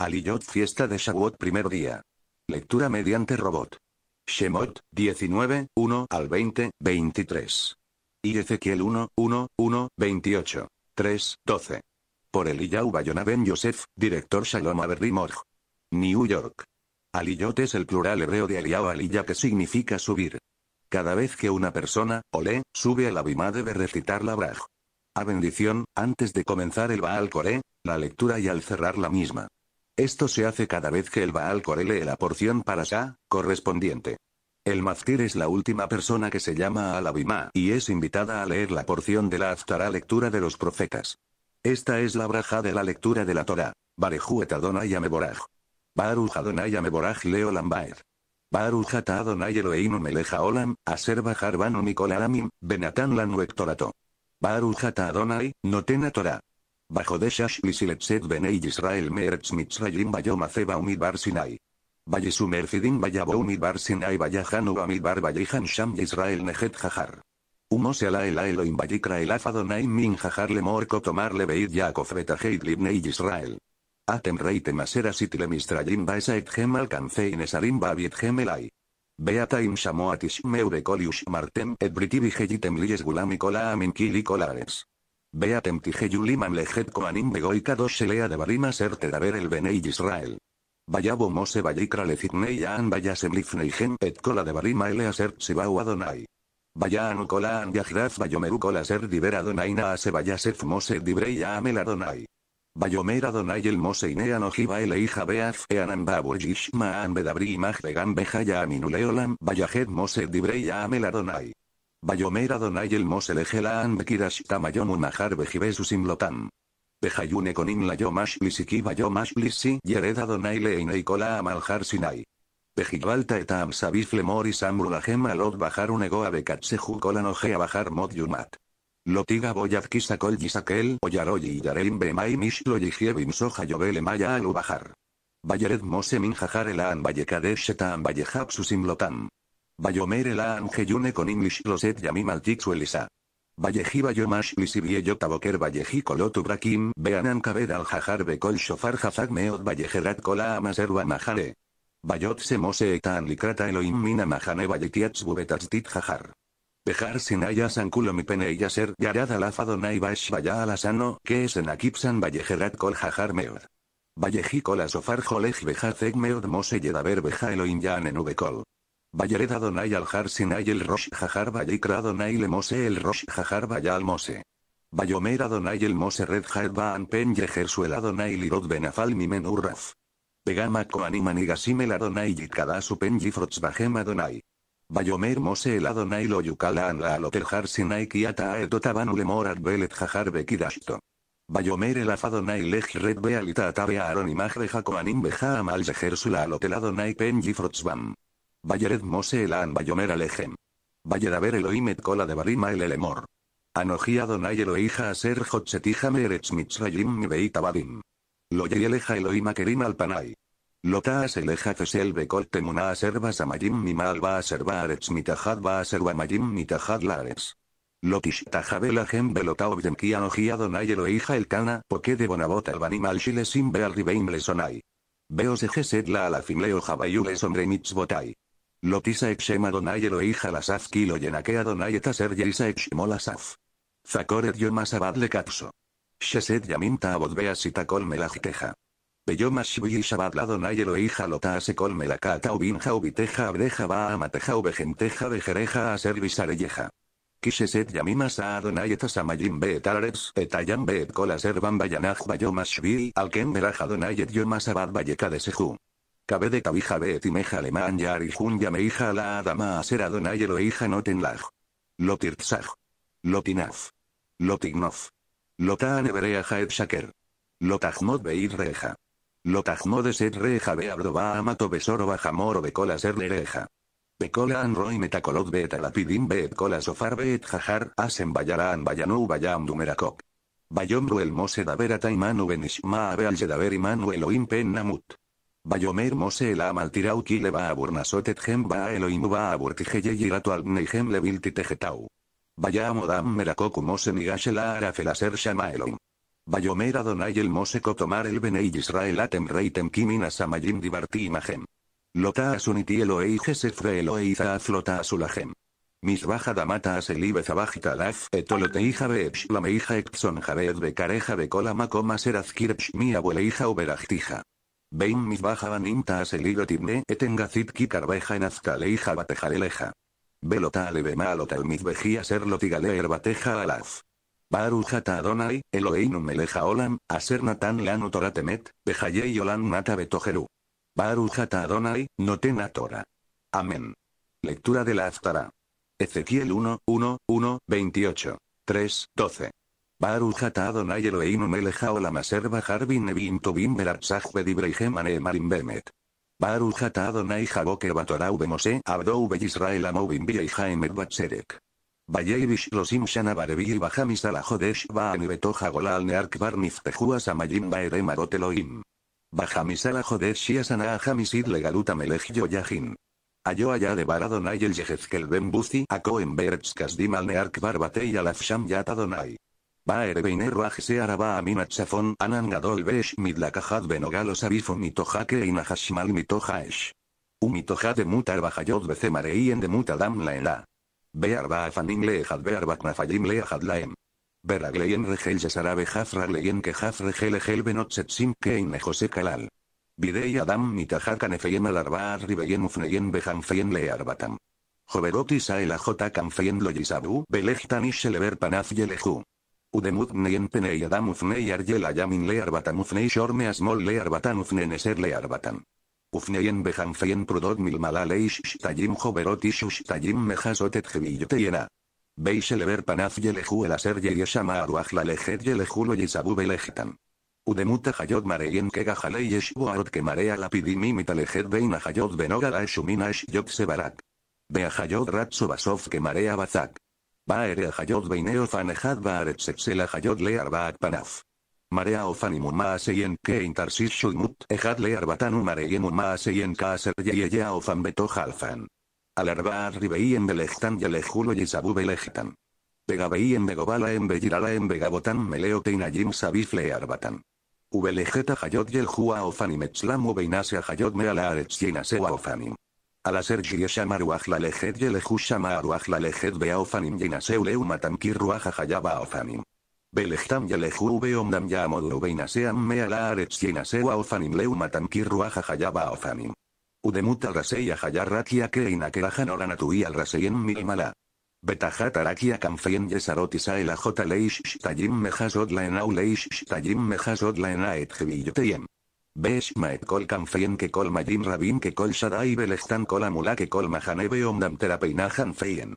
Aliyot, fiesta de Shavuot, primer día. Lectura mediante robot. Shemot, 19, 1 al 20, 23. Y Ezequiel 1, 1, 1, 28, 3, 12. Por Eliyahu BaYonah ben Yosef, director Shalom Shalom Haverim.org. New York. Aliyot es el plural hebreo de Aliyah o Aliyah, que significa subir. Cada vez que una persona, ole, sube a la Bimá debe recitar la Braj. A bendición, antes de comenzar el Baal Kore, la lectura y al cerrar la misma. Esto se hace cada vez que el Baal Kore lee la porción para Shah, correspondiente. El Maftir es la última persona que se llama a la Bimá y es invitada a leer la porción de la Aftará, lectura de los profetas. Esta es la braja de la lectura de la Torah. Baruj et Adonai Ameboraj. Baruj Adonai Ameboraj Leolam Baed. Baruj ata Adonai Eloheinu melech haolam, asher bachar banu mikol ha'amim, benatan lanu et Torato. Baruj ata Adonai, noten Torah. Bajo de Shash lishiletzet benei Yisrael meretz Mitzrayim bayomaceba umidbar Sinai. Bayisumercidim bayabo umidbar Sinai bayahanu amidbar bayihan sham Yisrael nejet jajar. Humo se ala el Elohim bayikra el afadonai min jajar lemorco tomarle beit Yaakov betaheit libnei Yisrael. Atem rey temaseras itile mistrayim baesa et gem alcancein esarim babiet gem elai. Beataim shamoatish meudecolius martem et britibigeyitem lies gulamikola aminkilicolares. Beatem tijeyuliman lejet koanim begoika dos selea de barimas ertedaber el benei Israel. Bayabo mose bayikra lecitnei yaan bayasem lifneigen et kola de barima eleasert sibau adonai. Bayaan ukolaan yajraz bayomeru kola ser diber adonai naase bayasef mose dibrei yaamel adonai. Bayomer adonai el mose inean ojiba el hija beaf eanan babu yishmaan bedabri imaj began beja yaaminuleolam bayajet mose dibrei yaamel adonai. Bayomer Adonai el Mosel Egelaan Bekirashtamayon Unajar Bejibesusim Lotan. Bejayune Konim Layomash Lisiki Bayomash Lisi Yered Adonai Leineicola Amaljar Sinai. Bejibalta Etam Sabif Lemor y Samrulahem Alot Bajar Unegoa Bekatseju Kolanoje Abajar Mod Yumat. Lotiga Boyadkisa Kol Yisakel Oyaroyi Yareim Bemai Mishlo Yigiebim Soja Yobel Emaya Alu Bajar. Bayered Mose Minjajar Elaan Bayekadesh Etam Bayehab Susim Lotan. Bayomer elaan geyune con English loset yamim altixu elisa. Bayeji bayomash lisibie yotaboker bayeji kolotu brakim beanan kabed al jajar bekol shofar jazag meot bayejerat kola amaserwa majare. Bayot se mose etaan likrata elohim mina majane bayetiats bubetastit jajar. Bejar sinaya sankulo mi pene yaser yarad alafadonai bash baya alasano que es en akipsan bayejerat kol jajar meot. Bayeji kola sofar jolej bejazeg meot mose yedaber beja elohim yaan en ubekol. Bayered Adonai aljar Sinai el rosh jajar bayikra Adonai le mose el rosh jajar bayal mose. Bayomer Adonai el mose red jaed baan pen yeher suel Adonai lirot benafal mimen urraf. Begama koaniman y gasimel Adonai yitkadasu pen yifrots bahem Adonai. Bayomer mose el Adonai lo yukalaan la aloter jar Sinai kiata aetotabanu le morat belet jajar bekidashto. Bayomer el afadonai lej red bealita atabe aaron imaj beja koanim beja amal yeher suel alotel Adonai pen yifrots bam. Bayered Mose elaan Bayomer Alejem. Bayedaber Elohim et kola de barima el elemor. Anoji Adonai Elohija aser hotzetija meretz mitzrayim mi beit abadim. Lo yeleja Elohim akerim alpanai. Lotaas eleja fesel bekol temuna aser basamayim mi mal va aser baaretz mitajad va aser bamayim mitajad lares. Lotishtajabel ajem belotao bdemki anoji Adonai Elohija el kana poke de bonabot albanim al shilesim beal ribeim lesonai. Beos ejeset la alafim leo jabayules hombre mitzvotai. Lotisa exema Adonai Elohija lasaf kilo yenake Adonai etaser yerisa exemo lasaf. Zakoret yomas abad le katso. Sheset yamim taabod beasita kol melajiteja. Beyomas shibui shabad la Adonai Elohija lotase kol melakata ubinja ubiteja abdeja ba amateja ubegenteja bejereja aser bisareyeja. Kisheset yamimas a Adonai etasamayim beetares etayam beet kol aser bambayanaj bayomas shibui alken beraj Adonai et yomas abad bayeka de seju. Cabe de cabija bet y meja alemán yarijun yameija la adama aser Adonai Elohija notenlaj. Lotirtzaj. Lotinaf. Lotignof. Lotaan ebreaja et shaker. Lotajmod beit reja. Lotajmod eset reja beabdoba amato besoro bajamoro becola ser lereja. Becola anroi metacolot bet alapidim bet cola sofar bet jajar asen bayaraan bayanu bayam dumerakok. Bayomru el mose davera taimanu benishma abe al yedaver imanu Elohim pen namut. Bayomer mose el amaltirau ki le va a burnasotet gem va a Elohim va a burtigeye yirato al neigem le vilti tejetau. Bayamodam merakok mose nigashela arafel aser shama Elohim. Vayomer Adonai el Moseco tomar el Benei Israel atem reitem kimin asamayim dibarti imajem. Lota asuniti Eloei Jesefre Eloei zaaz lota asulajem. Misbaja damata aselibe zabajita laf etolotei jabeepsh la meija epson jabeed bekareja bekolama coma serazkirpsh mi abueleija uberajtija. Beim misbaja banimta aselido tibne etengazit kikarbeja en aztaleija batejaleja. Velota alebema alotal misbejía serlotigale herbateja alaf. Barujata Adonai, Eloheinum meleja olam, aser natan lanu toratemet, bejayei olam nata betojeru. Barujata Adonai, notena Torah. Amén. Lectura de la Aftará. Ezequiel 1, 1, 1, 28, 3, 12. Barujata Adonai Eloheinum meleja olam aser bajar bin nebim tobim beratzaj bedibreijem aneemarim bemet. Barujata Adonai jaboke batorau bemose abdou be Israel amovim bia y jaemet batserek. Vayeibish los imshana barebi bajamis alajodesh baanibetoja gola al near kbar nifteju asamayim baerem aroteloim. Bajamis alajodesh y asana ajamisid legaluta melej yoyajin. Ayo allá de baradonai el Yehezkel ben Bucí akoen beretzkas dim al near kbar batei alafsham yat Adonai. Baerebeiner rajse araba aminat safon anangadol besh midlakajad benogalos abifo mitojake inahashmal mitojaesh. Umitoja de mutar bajayod becemareen de mutadam laela. Bearba afanim leejad bearba knafalim leejad laem. Beragleyen regel yesarabe jafra leyen que jafre gelegel benotzetsim keine jose kalal. Bidei adam mitajar kanefeyen alarba arribeyen ufneyen bejanfeyen learbatam. Joverotisa elajota kanfeyen loyisabu belejtan ishelever panaz yeleju. Udemutneyen penei adam ufnei argel ayamin learbatam ufnei shorme asmol learbatan ufneneser learbatam. Ufneyen bejanfeyen prudod milmalaleix shtajim joverotish shtajim mejasotet jebilloteyena. Beiselever panaz yeleju elaser yeyeshama aruaj la lejet yeleju lo yisabu belejetan. Udemuta hayot mareyen kegajalei yeshbuarot que marea lapidim imitalejet beina hayot benogala eshumina eshyot sebarak. Bea hayot ratso basov que marea bazak. Baere hayot beineo fanejad baaret sepsela hayot learbaat panaf. Marea ofanimum maaseyen que intarsis shulmut ejad learbatanum mareyenum maaseyen kaaser yeyeya ofan beto jalfan. Alarba arribeien belejtan yelejulo yisabu belejtan. Begabeien begobala en bellirala en begabotan meleoteinayim sabif learbatan. Ubelejeta hayot yeljua ofanimetzlamu beinasea hayot mealaaretz yenasewa ofanim. Alaser yeshamaruaj la lejet yelejushamaruaj la lejet bea ofanim yenaseuleumatam kirruaja hayaba ofanim. Belejtam yeleju beomdam yamodu beinaseam mealaaretz yenasewa ofanim leumatam kirruaja hayaba ofanim. Udemut al rasei a hayarrakia keinakerajan oranatui al raseien milmala. Betajat arakia kanfeien yesarotisa elajota leish shtajim mejasod laenau leish shtajim mejasod laena et jebilloteyem. Beshma et kol kanfeien que kol majim rabim que kol shadai belejtan kol amula que kol majane beomdam terapeinajan feien.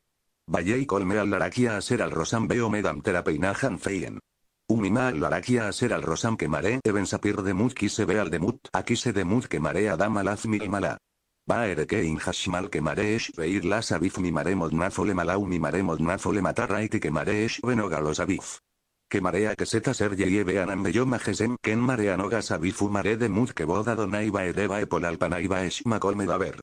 Vallei colme al laraquia a ser al rosam veo medam terapeinajan feien. Umima al laraquia a ser al rosam quemaré eben sapir de mut quise ve al de mut, aquí se de mut quemaré adam alaz milmala. Baere que inhashmal quemaré es veir las abif mimare modnazole malau mimare modnazole matarra y que quemaré es venogalos abif. Quemaré a que seta ser yeye veanam bello majesem que en marea nogas abif umaré de mut que boda donai baedeba epolalpanai baeshma colmedaver.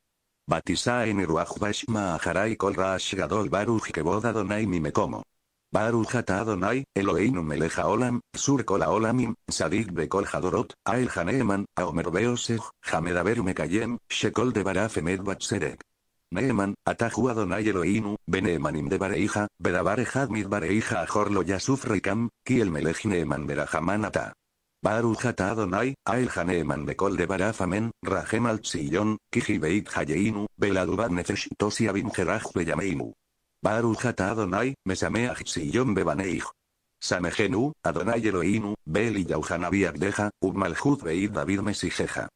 Batisa en Iruaj Bashma Ajaray Kol Rash Gadol Baruj Kebod Adonai Mime Como. Barujata Adonai, Eloheinum Meleja Olam, Sur Kola Olamim, Sadik Bekol Hadorot, Ael Haneeman, Aomer Beosej, Hamedaber Mekayem, Shekol de Barafemed Batserek. Neeman, Ataju Adonai Eloheinu, Beneemanim de Bareija, Bedabarejad Mid Bareija Ajorlo Yasuf Rekam, Kiel Melej Neeman Berajamanata. Barujata Adonai, Ael Haneeman Bekol de Barafamen, Rajem al Tzillon, Kijibeit Hayeinu, Beladubat Nefesh Tosia Binjeraj Beyameinu. Barujata Adonai, Mesameach Tzillon Bebaneich. Samejenu, Adonai Eloheinu, Beli Yauhanabi Abdeja, Ubmalhud Beit David Mesijeja.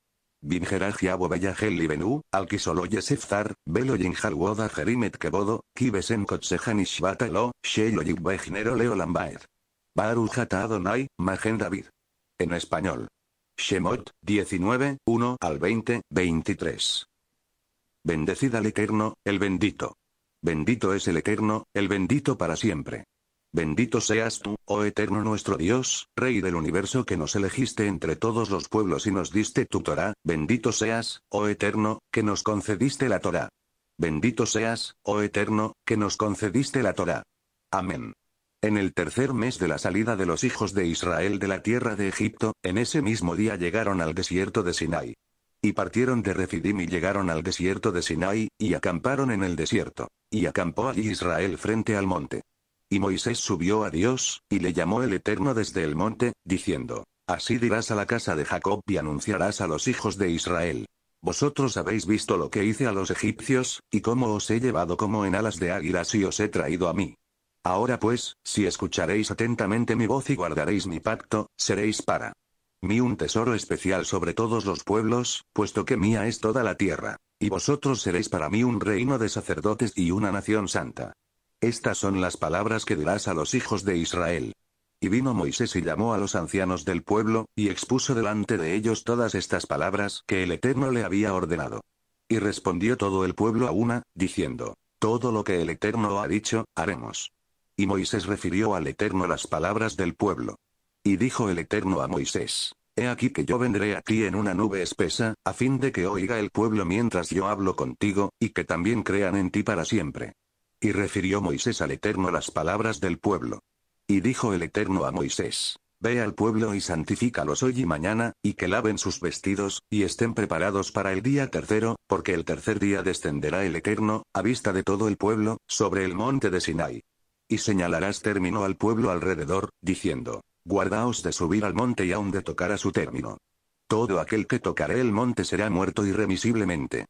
Binjeraj Yabo Beyaheli Benu, Alkisolo Yesefzar, Belo Yinjalwoda Jerimet Kebodo, Kibesen Kotsejan Ishbatelo, Shelo Yibbejnero Leolambaed. Barujata Adonai, Magen David. En español. Shemot, 19, 1 al 20, 23. Bendecid al Eterno, el Bendito. Bendito es el Eterno, el Bendito para siempre. Bendito seas tú, oh Eterno nuestro Dios, Rey del universo que nos elegiste entre todos los pueblos y nos diste tu Torah, bendito seas, oh Eterno, que nos concediste la Torah. Bendito seas, oh Eterno, que nos concediste la Torah. Amén. En el tercer mes de la salida de los hijos de Israel de la tierra de Egipto, en ese mismo día llegaron al desierto de Sinai. Y partieron de Refidim y llegaron al desierto de Sinai, y acamparon en el desierto. Y acampó allí Israel frente al monte. Y Moisés subió a Dios, y le llamó el Eterno desde el monte, diciendo, «Así dirás a la casa de Jacob y anunciarás a los hijos de Israel. Vosotros habéis visto lo que hice a los egipcios, y cómo os he llevado como en alas de águilas y os he traído a mí. Ahora pues, si escucharéis atentamente mi voz y guardaréis mi pacto, seréis para mí un tesoro especial sobre todos los pueblos, puesto que mía es toda la tierra. Y vosotros seréis para mí un reino de sacerdotes y una nación santa. Estas son las palabras que dirás a los hijos de Israel». Y vino Moisés y llamó a los ancianos del pueblo, y expuso delante de ellos todas estas palabras que el Eterno le había ordenado. Y respondió todo el pueblo a una, diciendo, «Todo lo que el Eterno ha dicho, haremos». Y Moisés refirió al Eterno las palabras del pueblo. Y dijo el Eterno a Moisés, «He aquí que yo vendré a ti en una nube espesa, a fin de que oiga el pueblo mientras yo hablo contigo, y que también crean en ti para siempre». Y refirió Moisés al Eterno las palabras del pueblo. Y dijo el Eterno a Moisés, «Ve al pueblo y santifícalos hoy y mañana, y que laven sus vestidos, y estén preparados para el día tercero, porque el tercer día descenderá el Eterno, a vista de todo el pueblo, sobre el monte de Sinai. Y señalarás término al pueblo alrededor, diciendo, guardaos de subir al monte y aun de tocar a su término. Todo aquel que tocare el monte será muerto irremisiblemente.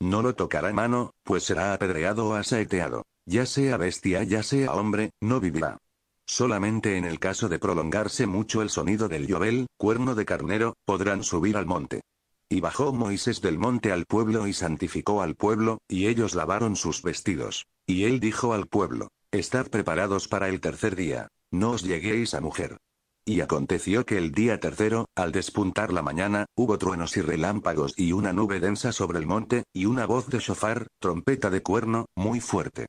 No lo tocará mano, pues será apedreado o asaeteado. Ya sea bestia ya sea hombre, no vivirá. Solamente en el caso de prolongarse mucho el sonido del yobel, cuerno de carnero, podrán subir al monte». Y bajó Moisés del monte al pueblo y santificó al pueblo, y ellos lavaron sus vestidos. Y él dijo al pueblo, «Estad preparados para el tercer día, no os lleguéis a mujer». Y aconteció que el día tercero, al despuntar la mañana, hubo truenos y relámpagos y una nube densa sobre el monte, y una voz de shofar, trompeta de cuerno, muy fuerte.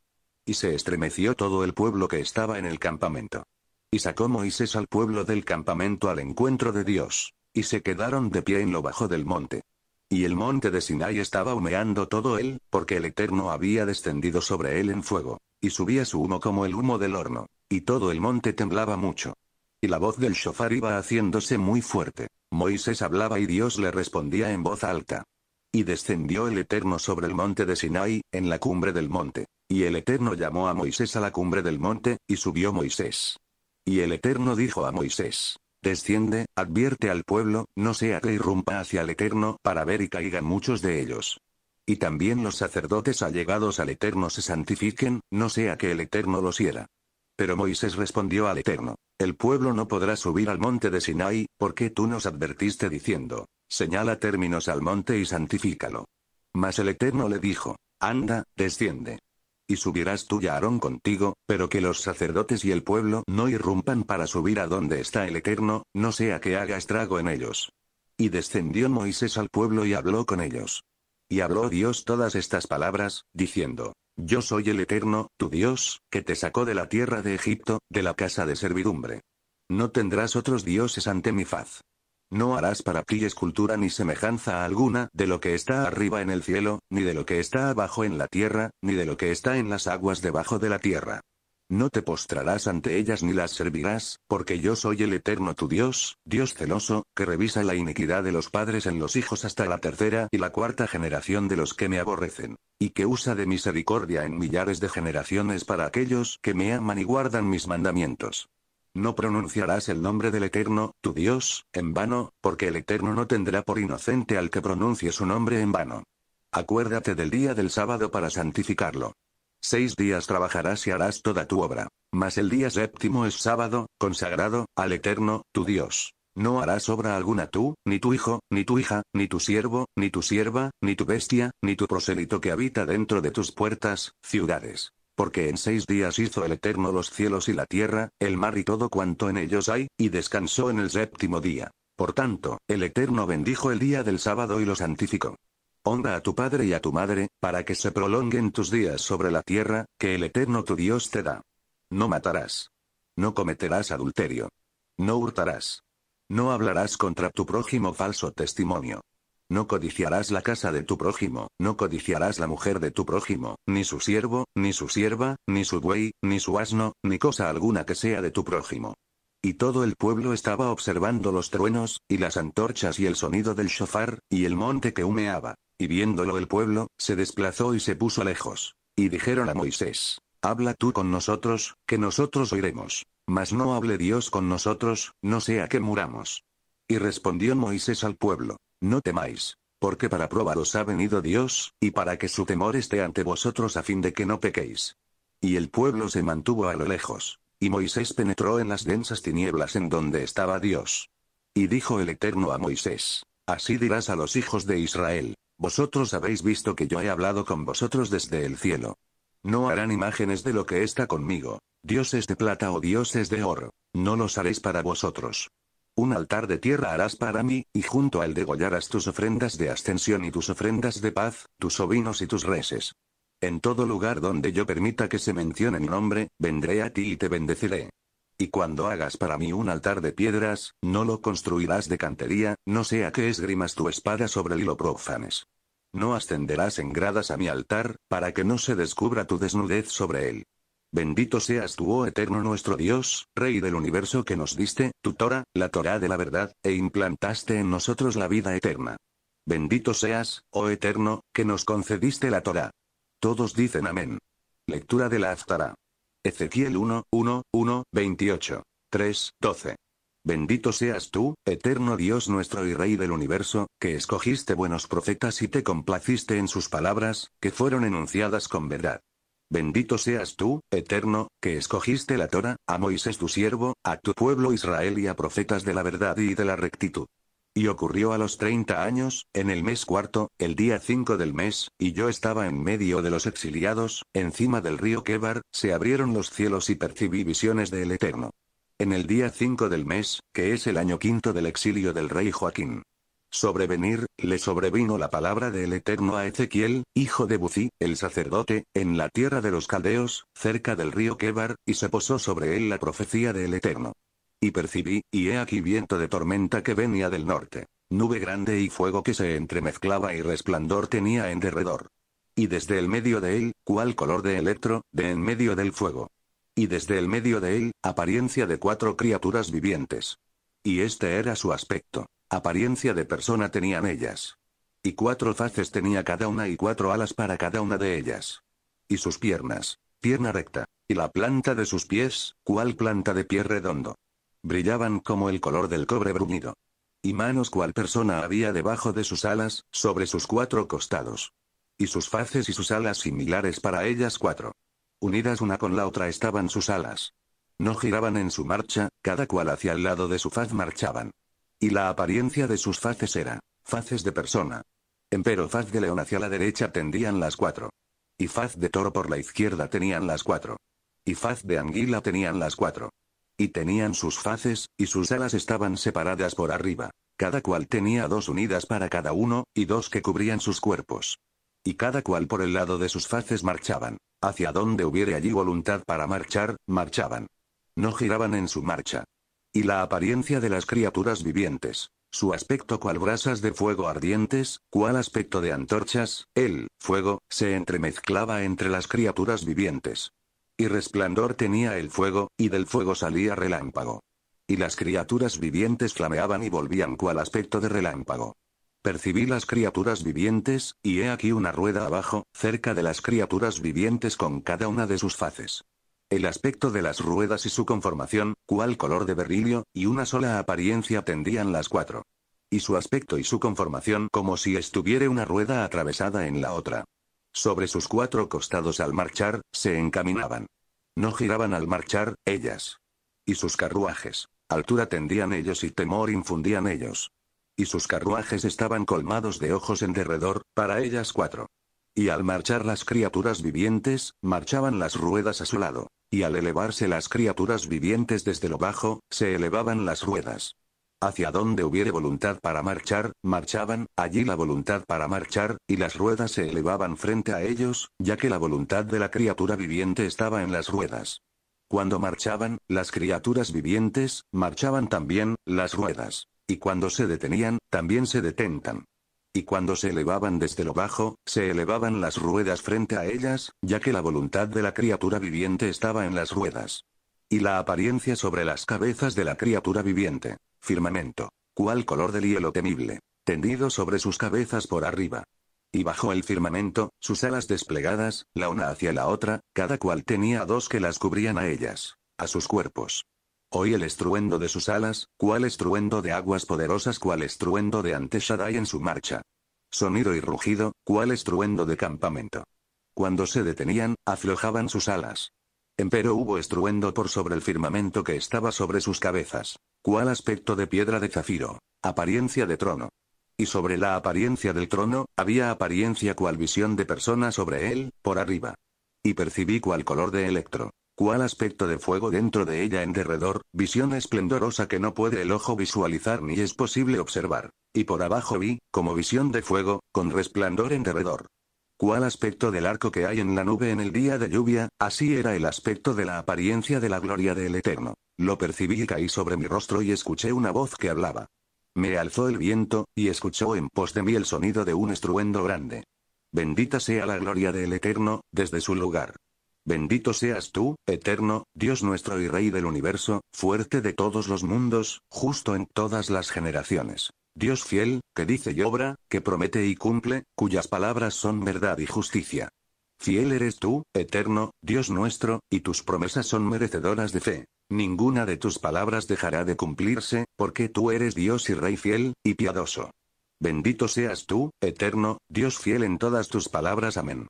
Y se estremeció todo el pueblo que estaba en el campamento. Y sacó Moisés al pueblo del campamento al encuentro de Dios, y se quedaron de pie en lo bajo del monte. Y el monte de Sinai estaba humeando todo él, porque el Eterno había descendido sobre él en fuego, y subía su humo como el humo del horno, y todo el monte temblaba mucho. Y la voz del shofar iba haciéndose muy fuerte. Moisés hablaba y Dios le respondía en voz alta. Y descendió el Eterno sobre el monte de Sinai, en la cumbre del monte. Y el Eterno llamó a Moisés a la cumbre del monte, y subió Moisés. Y el Eterno dijo a Moisés, «Desciende, advierte al pueblo, no sea que irrumpa hacia el Eterno para ver y caigan muchos de ellos. Y también los sacerdotes allegados al Eterno se santifiquen, no sea que el Eterno los hiera». Pero Moisés respondió al Eterno, «El pueblo no podrá subir al monte de Sinai, porque tú nos advertiste diciendo, señala términos al monte y santifícalo». Mas el Eterno le dijo, «Anda, desciende. Y subirás tú y Aarón contigo, pero que los sacerdotes y el pueblo no irrumpan para subir a donde está el Eterno, no sea que haga estrago en ellos». Y descendió Moisés al pueblo y habló con ellos. Y habló Dios todas estas palabras, diciendo, «Yo soy el Eterno, tu Dios, que te sacó de la tierra de Egipto, de la casa de servidumbre. No tendrás otros dioses ante mi faz. No harás para ti escultura ni semejanza alguna de lo que está arriba en el cielo, ni de lo que está abajo en la tierra, ni de lo que está en las aguas debajo de la tierra. No te postrarás ante ellas ni las servirás, porque yo soy el Eterno tu Dios, Dios celoso, que revisa la iniquidad de los padres en los hijos hasta la tercera y la cuarta generación de los que me aborrecen, y que usa de misericordia en millares de generaciones para aquellos que me aman y guardan mis mandamientos. No pronunciarás el nombre del Eterno, tu Dios, en vano, porque el Eterno no tendrá por inocente al que pronuncie su nombre en vano. Acuérdate del día del sábado para santificarlo. 6 días trabajarás y harás toda tu obra, mas el día séptimo es sábado, consagrado, al Eterno, tu Dios. No harás obra alguna tú, ni tu hijo, ni tu hija, ni tu siervo, ni tu sierva, ni tu bestia, ni tu prosélito que habita dentro de tus puertas, ciudades. Porque en 6 días hizo el Eterno los cielos y la tierra, el mar y todo cuanto en ellos hay, y descansó en el séptimo día. Por tanto, el Eterno bendijo el día del sábado y lo santificó. Honra a tu padre y a tu madre, para que se prolonguen tus días sobre la tierra, que el Eterno tu Dios te da. No matarás. No cometerás adulterio. No hurtarás. No hablarás contra tu prójimo falso testimonio. No codiciarás la casa de tu prójimo, no codiciarás la mujer de tu prójimo, ni su siervo, ni su sierva, ni su buey, ni su asno, ni cosa alguna que sea de tu prójimo. Y todo el pueblo estaba observando los truenos, y las antorchas y el sonido del shofar, y el monte que humeaba. Y viéndolo el pueblo, se desplazó y se puso lejos. Y dijeron a Moisés: habla tú con nosotros, que nosotros oiremos. Mas no hable Dios con nosotros, no sea que muramos. Y respondió Moisés al pueblo: no temáis, porque para probaros ha venido Dios, y para que su temor esté ante vosotros a fin de que no pequéis. Y el pueblo se mantuvo a lo lejos. Y Moisés penetró en las densas tinieblas en donde estaba Dios. Y dijo el Eterno a Moisés: así dirás a los hijos de Israel: vosotros habéis visto que yo he hablado con vosotros desde el cielo. No harán imágenes de lo que está conmigo, dioses de plata o dioses de oro, no los haréis para vosotros. Un altar de tierra harás para mí, y junto a él degollarás tus ofrendas de ascensión y tus ofrendas de paz, tus ovinos y tus reses. En todo lugar donde yo permita que se mencione mi nombre, vendré a ti y te bendeciré. Y cuando hagas para mí un altar de piedras, no lo construirás de cantería, no sea que esgrimas tu espada sobre él y lo profanes. No ascenderás en gradas a mi altar, para que no se descubra tu desnudez sobre él. Bendito seas tú, oh Eterno nuestro Dios, Rey del universo, que nos diste tu Torah, la Torah de la verdad, e implantaste en nosotros la vida eterna. Bendito seas, oh Eterno, que nos concediste la Torah. Todos dicen amén. Lectura de la Aftará. Ezequiel 1:1-1, 28:3-12. Bendito seas tú, Eterno Dios nuestro y Rey del universo, que escogiste buenos profetas y te complaciste en sus palabras, que fueron enunciadas con verdad. Bendito seas tú, Eterno, que escogiste la Torah, a Moisés tu siervo, a tu pueblo Israel y a profetas de la verdad y de la rectitud. Y ocurrió a los 30 años, en el mes cuarto, el día 5 del mes, y yo estaba en medio de los exiliados, encima del río Quebar, se abrieron los cielos y percibí visiones del Eterno. En el día 5 del mes, que es el año quinto del exilio del rey Joaquín. Le sobrevino la palabra del Eterno a Ezequiel, hijo de Bucí, el sacerdote, en la tierra de los caldeos, cerca del río Quebar, y se posó sobre él la profecía del Eterno. Y percibí, y he aquí viento de tormenta que venía del norte, nube grande y fuego que se entremezclaba y resplandor tenía en derredor. Y desde el medio de él, cual color de electro, de en medio del fuego. Y desde el medio de él, apariencia de 4 criaturas vivientes. Y este era su aspecto, apariencia de persona tenían ellas. Y 4 faces tenía cada una y 4 alas para cada una de ellas. Y sus piernas, pierna recta, y la planta de sus pies, cual planta de pie redondo. Brillaban como el color del cobre bruñido. Y manos cual persona había debajo de sus alas, sobre sus 4 costados. Y sus faces y sus alas similares para ellas 4. Unidas una con la otra estaban sus alas. No giraban en su marcha, cada cual hacia el lado de su faz marchaban. Y la apariencia de sus faces era, faces de persona. Empero faz de león hacia la derecha tendían las 4. Y faz de toro por la izquierda tenían las 4. Y faz de anguila tenían las 4. Y tenían sus faces, y sus alas estaban separadas por arriba. Cada cual tenía 2 unidas para cada uno, y 2 que cubrían sus cuerpos. Y cada cual por el lado de sus faces marchaban. Hacia donde hubiere allí voluntad para marchar, marchaban. No giraban en su marcha. Y la apariencia de las criaturas vivientes, su aspecto cual brasas de fuego ardientes, cual aspecto de antorchas, el fuego se entremezclaba entre las criaturas vivientes. Y resplandor tenía el fuego, y del fuego salía relámpago. Y las criaturas vivientes flameaban y volvían cual aspecto de relámpago. Percibí las criaturas vivientes, y he aquí una rueda abajo, cerca de las criaturas vivientes con cada una de sus faces. El aspecto de las ruedas y su conformación, cual color de berrilio, y una sola apariencia tendían las 4. Y su aspecto y su conformación como si estuviere una rueda atravesada en la otra. Sobre sus 4 costados al marchar, se encaminaban. No giraban al marchar, ellas. Y sus carruajes, altura tendían ellos y temor infundían ellos. Y sus carruajes estaban colmados de ojos en derredor, para ellas 4. Y al marchar las criaturas vivientes, marchaban las ruedas a su lado. Y al elevarse las criaturas vivientes desde lo bajo, se elevaban las ruedas. Hacia donde hubiere voluntad para marchar, marchaban, allí la voluntad para marchar, y las ruedas se elevaban frente a ellos, ya que la voluntad de la criatura viviente estaba en las ruedas. Cuando marchaban, las criaturas vivientes, marchaban también, las ruedas. Y cuando se detenían, también se detentan. Y cuando se elevaban desde lo bajo, se elevaban las ruedas frente a ellas, ya que la voluntad de la criatura viviente estaba en las ruedas. Y la apariencia sobre las cabezas de la criatura viviente. Firmamento. Cual color del hielo temible. Tendido sobre sus cabezas por arriba. Y bajo el firmamento, sus alas desplegadas, la una hacia la otra, cada cual tenía dos que las cubrían a ellas, a sus cuerpos. Oí el estruendo de sus alas, cual estruendo de aguas poderosas, cual estruendo de Ante Shaddai en su marcha. Sonido y rugido, cual estruendo de campamento. Cuando se detenían, aflojaban sus alas. Empero hubo estruendo por sobre el firmamento que estaba sobre sus cabezas, cual aspecto de piedra de zafiro, apariencia de trono. Y sobre la apariencia del trono, había apariencia cual visión de persona sobre él, por arriba. Y percibí cual color de electro, cual aspecto de fuego dentro de ella en derredor, visión esplendorosa que no puede el ojo visualizar ni es posible observar. Y por abajo vi, como visión de fuego, con resplandor en derredor. Cual aspecto del arco que hay en la nube en el día de lluvia, así era el aspecto de la apariencia de la gloria del Eterno. Lo percibí y caí sobre mi rostro y escuché una voz que hablaba. Me alzó el viento, y escuchó en pos de mí el sonido de un estruendo grande. Bendita sea la gloria del Eterno, desde su lugar. Bendito seas tú, Eterno, Dios nuestro y Rey del universo, fuerte de todos los mundos, justo en todas las generaciones. Dios fiel, que dice y obra, que promete y cumple, cuyas palabras son verdad y justicia. Fiel eres tú, Eterno, Dios nuestro, y tus promesas son merecedoras de fe. Ninguna de tus palabras dejará de cumplirse, porque tú eres Dios y Rey fiel, y piadoso. Bendito seas tú, Eterno, Dios fiel en todas tus palabras. Amén.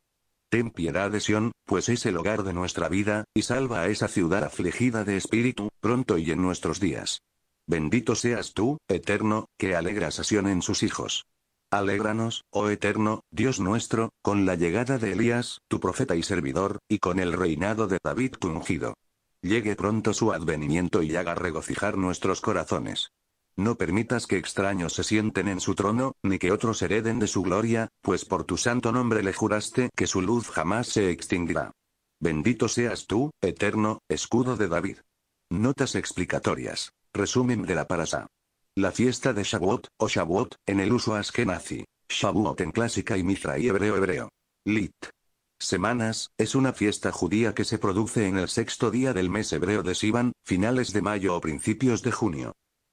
Ten piedad de Sión, pues es el hogar de nuestra vida, y salva a esa ciudad afligida de espíritu, pronto y en nuestros días. Bendito seas tú, Eterno, que alegras a Sión en sus hijos. Alégranos, oh Eterno, Dios nuestro, con la llegada de Elías, tu profeta y servidor, y con el reinado de David tu ungido. Llegue pronto su advenimiento y haga regocijar nuestros corazones. No permitas que extraños se sienten en su trono, ni que otros hereden de su gloria, pues por tu santo nombre le juraste que su luz jamás se extinguirá. Bendito seas tú, Eterno, escudo de David. Notas explicatorias. Resumen de la parasha. La fiesta de Shavuot, o Shavuot, en el uso askenazi. Shavuot en clásica y Mitzrayim hebreo. Lit. Semanas, es una fiesta judía que se produce en el sexto día del mes hebreo de Sivan, finales de mayo o principios de junio.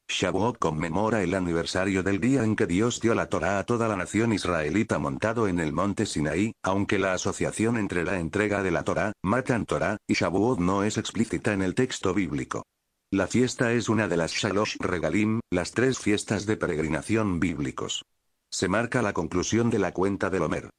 Shavuot conmemora el aniversario del día en que Dios dio la Torah a toda la nación israelita montado en el monte Sinaí, aunque la asociación entre la entrega de la Torah, Matan Torah, y Shavuot no es explícita en el texto bíblico. La fiesta es una de las Shalosh Regalim, las tres fiestas de peregrinación bíblicos. Se marca la conclusión de la cuenta del Omer.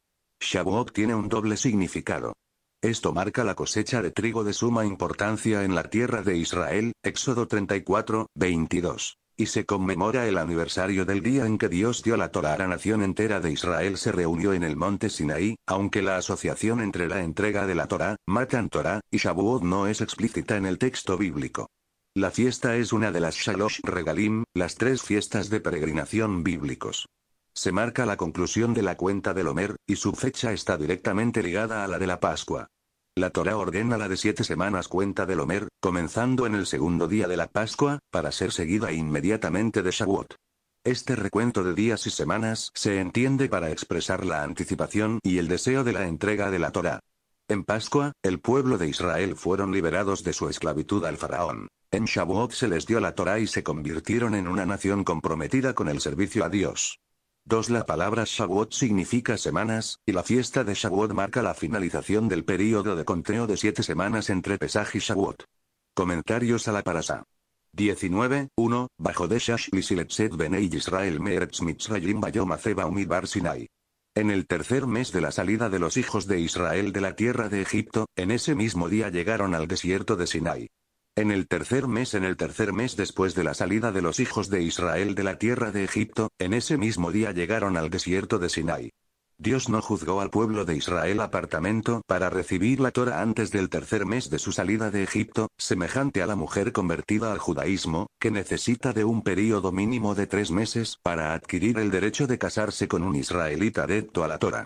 Shavuot tiene un doble significado. Esto marca la cosecha de trigo de suma importancia en la tierra de Israel, Éxodo 34, 22. Y se conmemora el aniversario del día en que Dios dio la Torah a la nación entera de Israel se reunió en el monte Sinaí, aunque la asociación entre la entrega de la Torah, Matan Torah, y Shavuot no es explícita en el texto bíblico. La fiesta es una de las Shalosh Regalim, las tres fiestas de peregrinación bíblicos. Se marca la conclusión de la cuenta del Omer, y su fecha está directamente ligada a la de la Pascua. La Torá ordena la de 7 semanas cuenta del Omer, comenzando en el segundo día de la Pascua, para ser seguida inmediatamente de Shavuot. Este recuento de días y semanas se entiende para expresar la anticipación y el deseo de la entrega de la Torá. En Pascua, el pueblo de Israel fueron liberados de su esclavitud al faraón. En Shavuot se les dio la Torá y se convirtieron en una nación comprometida con el servicio a Dios. 2. La palabra Shavuot significa semanas, y la fiesta de Shavuot marca la finalización del período de conteo de 7 semanas entre Pesaj y Shavuot. Comentarios a la parasha. 19. 1. Bajo de Shash lishiletzet benei Yisrael meretz Mitzrayim bayom aceba umidbar Sinai. En el tercer mes de la salida de los hijos de Israel de la tierra de Egipto, en ese mismo día llegaron al desierto de Sinai. En el tercer mes, después de la salida de los hijos de Israel de la tierra de Egipto, en ese mismo día llegaron al desierto de Sinai. Dios no juzgó al pueblo de Israel apartamento para recibir la Torah antes del tercer mes de su salida de Egipto, semejante a la mujer convertida al judaísmo, que necesita de un período mínimo de 3 meses para adquirir el derecho de casarse con un israelita adepto a la Torah.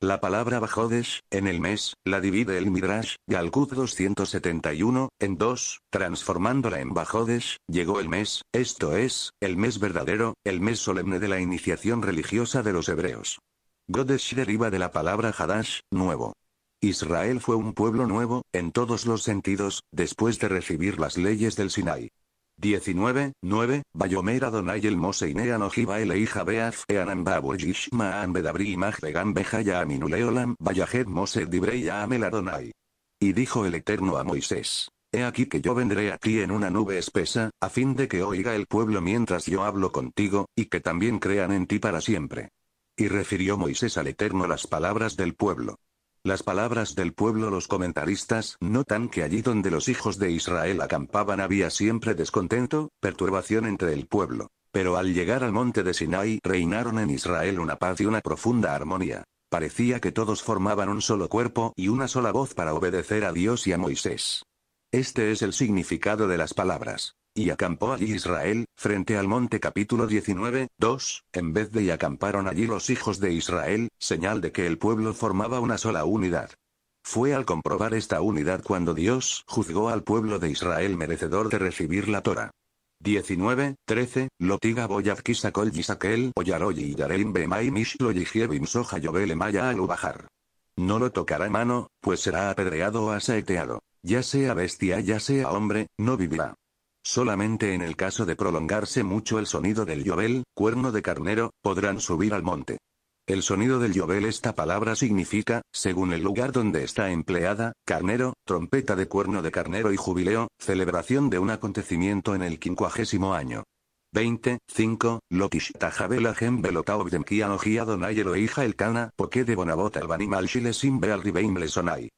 La palabra Bajodesh, en el mes, la divide el Midrash, Yalkut 271, en dos, transformándola en Bajodesh, llegó el mes, esto es, el mes verdadero, el mes solemne de la iniciación religiosa de los hebreos. Godesh deriva de la palabra Hadash, nuevo. Israel fue un pueblo nuevo, en todos los sentidos, después de recibir las leyes del Sinai. 19:9 Bayomer Adonai el Moseiné Anojiba el hija Beaf Eanan Babu Yishmaan Bedabri Imaj Began Bejaya Aminuleolam Bayahed Mose Dibreya Amel Adonai. Y dijo el Eterno a Moisés: He aquí que yo vendré a ti en una nube espesa, a fin de que oiga el pueblo mientras yo hablo contigo, y que también crean en ti para siempre. Y refirió Moisés al Eterno las palabras del pueblo. Las palabras del pueblo, los comentaristas notan que allí donde los hijos de Israel acampaban había siempre descontento, perturbación entre el pueblo. Pero al llegar al monte de Sinai reinaron en Israel una paz y una profunda armonía. Parecía que todos formaban un solo cuerpo y una sola voz para obedecer a Dios y a Moisés. Este es el significado de las palabras. Y acampó allí Israel, frente al monte capítulo 19:2, en vez de y acamparon allí los hijos de Israel, señal de que el pueblo formaba una sola unidad. Fue al comprobar esta unidad cuando Dios juzgó al pueblo de Israel merecedor de recibir la Torah. 19:13 Lotiga boyavki sakol yisakel oyaroyi yareim bemai mishlo yihiebim soja yobel emaya al ubajar. No lo tocará mano, pues será apedreado o asaeteado. Ya sea bestia ya sea hombre, no vivirá. Solamente en el caso de prolongarse mucho el sonido del yobel, cuerno de carnero, podrán subir al monte. El sonido del yobel, esta palabra significa, según el lugar donde está empleada, carnero, trompeta de cuerno de carnero y jubileo, celebración de un acontecimiento en el 50º año. 20:5 Lotistajabela gembelota obdemkia ojia donai eloija el cana, porque de bonabot albanim al shile sin beal ribeim lesonai.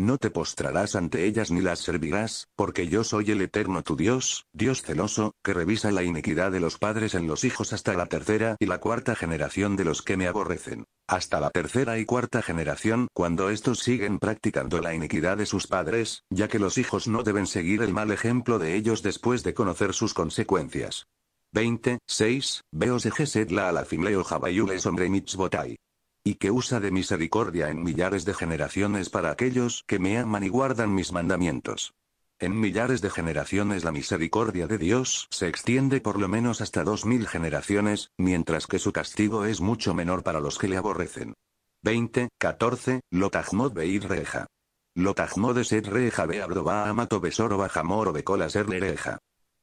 No te postrarás ante ellas ni las servirás, porque yo soy el Eterno tu Dios, Dios celoso, que revisa la iniquidad de los padres en los hijos hasta la tercera y la cuarta generación de los que me aborrecen. Hasta la tercera y cuarta generación, cuando estos siguen practicando la iniquidad de sus padres, ya que los hijos no deben seguir el mal ejemplo de ellos después de conocer sus consecuencias. 20:6 Veos egesed la alafimleo jabayules hombre mitzvotai. Y que usa de misericordia en millares de generaciones para aquellos que me aman y guardan mis mandamientos. En millares de generaciones la misericordia de Dios se extiende por lo menos hasta 2000 generaciones, mientras que su castigo es mucho menor para los que le aborrecen. 20:14 Lo tajmod beir reja. Lo tajmod esed reja beabdoba amato besoro bajamoro becola ser reja.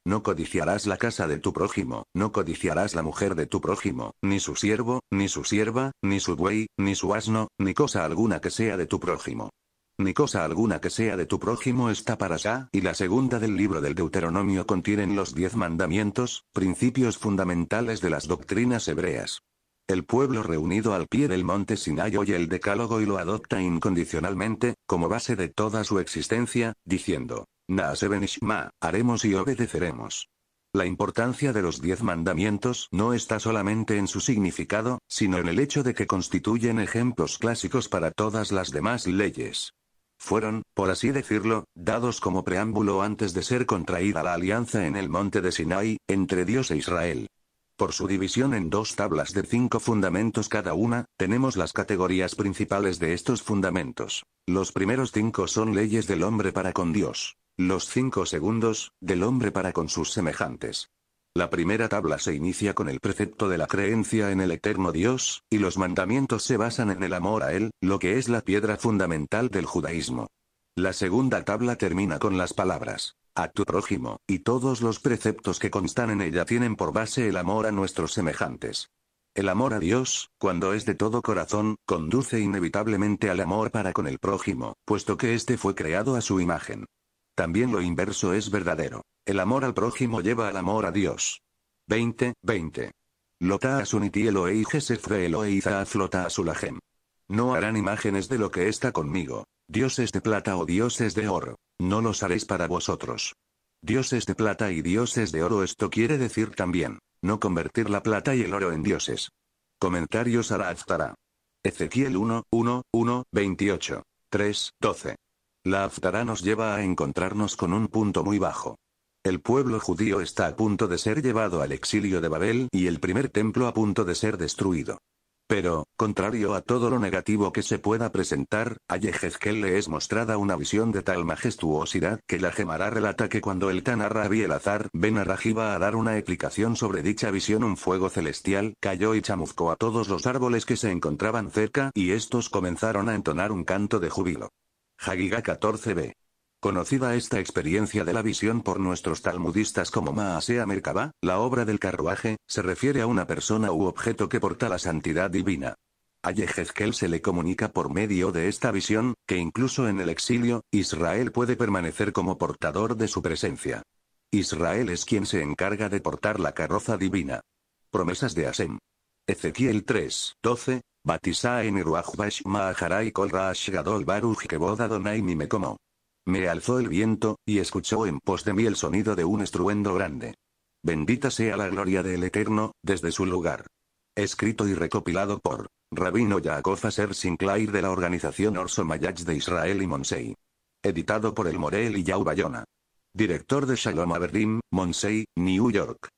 No codiciarás la casa de tu prójimo, no codiciarás la mujer de tu prójimo, ni su siervo, ni su sierva, ni su buey, ni su asno, ni cosa alguna que sea de tu prójimo. Ni cosa alguna que sea de tu prójimo está para Shá, y la segunda del libro del Deuteronomio contienen los 10 mandamientos, principios fundamentales de las doctrinas hebreas. El pueblo reunido al pie del monte Sinai oye el decálogo y lo adopta incondicionalmente, como base de toda su existencia, diciendo: Naase Venishma, haremos y obedeceremos. La importancia de los 10 mandamientos no está solamente en su significado, sino en el hecho de que constituyen ejemplos clásicos para todas las demás leyes. Fueron, por así decirlo, dados como preámbulo antes de ser contraída la alianza en el monte de Sinai, entre Dios e Israel. Por su división en 2 tablas de 5 fundamentos cada una, tenemos las categorías principales de estos fundamentos. Los primeros 5 son leyes del hombre para con Dios. Los 5 segundos, del hombre para con sus semejantes. La primera tabla se inicia con el precepto de la creencia en el eterno Dios, y los mandamientos se basan en el amor a él, lo que es la piedra fundamental del judaísmo. La segunda tabla termina con las palabras: a tu prójimo, y todos los preceptos que constan en ella tienen por base el amor a nuestros semejantes. El amor a Dios, cuando es de todo corazón, conduce inevitablemente al amor para con el prójimo, puesto que éste fue creado a su imagen. También lo inverso es verdadero. El amor al prójimo lleva al amor a Dios. 20:20 Lo ta'asuniti Eloei jesefre Eloei za'aflota azulajem. No harán imágenes de lo que está conmigo, dioses de plata o dioses de oro. No los haréis para vosotros. Dioses de plata y dioses de oro, esto quiere decir también, no convertir la plata y el oro en dioses. Comentarios a la Aftará. Ezequiel 1:1-1, 28:3-12 La Aftará nos lleva a encontrarnos con un punto muy bajo. El pueblo judío está a punto de ser llevado al exilio de Babel y el primer templo a punto de ser destruido. Pero, contrario a todo lo negativo que se pueda presentar, a Yehezkel le es mostrada una visión de tal majestuosidad que la Gemara relata que cuando el Tanarra Abielazar ben Araj iba a dar una explicación sobre dicha visión, un fuego celestial cayó y chamuzcó a todos los árboles que se encontraban cerca y estos comenzaron a entonar un canto de júbilo. Hagigá 14b. Conocida esta experiencia de la visión por nuestros talmudistas como Maasea Merkabá, la obra del carruaje, se refiere a una persona u objeto que porta la santidad divina. A Yehezkel se le comunica por medio de esta visión, que incluso en el exilio, Israel puede permanecer como portador de su presencia. Israel es quien se encarga de portar la carroza divina. Promesas de Hashem. Ezequiel 3:12, Batisá en Ruach Bash Maharai Kol Rash Gadol Baruch Kevod Adonai Mimekomo. Me alzó el viento, y escuchó en pos de mí el sonido de un estruendo grande. Bendita sea la gloria del Eterno, desde su lugar. Escrito y recopilado por Rabino Yaakov Asher Sinclair de la organización Orso Mayach de Israel y Monsey. Editado por el More Eliyahu BaYonah. Director de Shalom Haverim, Monsey, New York.